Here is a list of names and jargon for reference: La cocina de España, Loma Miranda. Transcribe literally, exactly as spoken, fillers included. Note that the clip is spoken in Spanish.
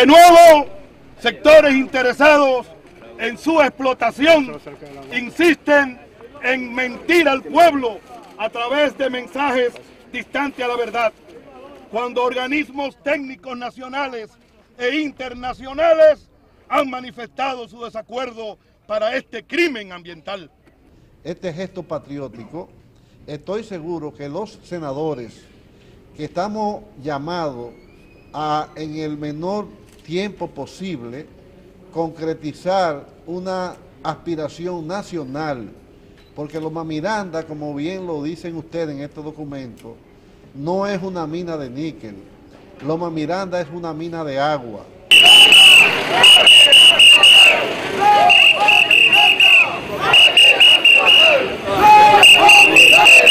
De nuevo, sectores interesados en su explotación insisten en mentir al pueblo a través de mensajes distantes a la verdad, cuando organismos técnicos nacionales e internacionales han manifestado su desacuerdo para este crimen ambiental. Este gesto patriótico, estoy seguro que los senadores que estamos llamados a, en el menor tiempo posible, concretizar una aspiración nacional, porque Loma Miranda, como bien lo dicen ustedes en este documento, no es una mina de níquel. Loma Miranda es una mina de agua. ¡No!